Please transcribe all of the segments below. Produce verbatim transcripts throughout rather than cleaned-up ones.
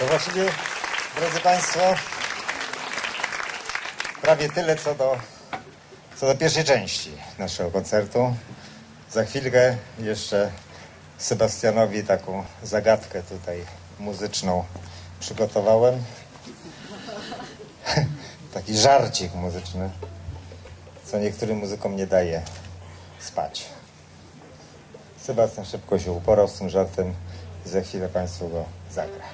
To właściwie, drodzy Państwo, prawie tyle co do, co do pierwszej części naszego koncertu. Za chwilkę jeszcze Sebastianowi taką zagadkę tutaj muzyczną przygotowałem. Taki żarcik muzyczny, co niektórym muzykom nie daje spać. Sebastian szybko się uporał z tym żartem i za chwilę Państwu go zagra.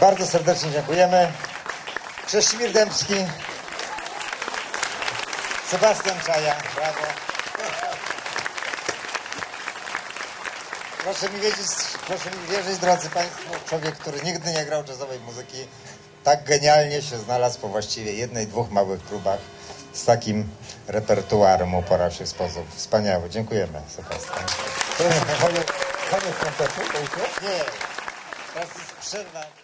Bardzo serdecznie dziękujemy. Krzesimir Dębski, Sebastian Czaja, brawo. Proszę mi wierzyć, proszę mi wierzyć, drodzy Państwo, człowiek, który nigdy nie grał jazzowej muzyki, tak genialnie się znalazł po właściwie jednej, dwóch małych próbach. Z takim repertuarem uporał się w sposób wspaniały. Dziękujemy, Sebastian. To jest koniec koncertu? Nie, teraz jest przerwa.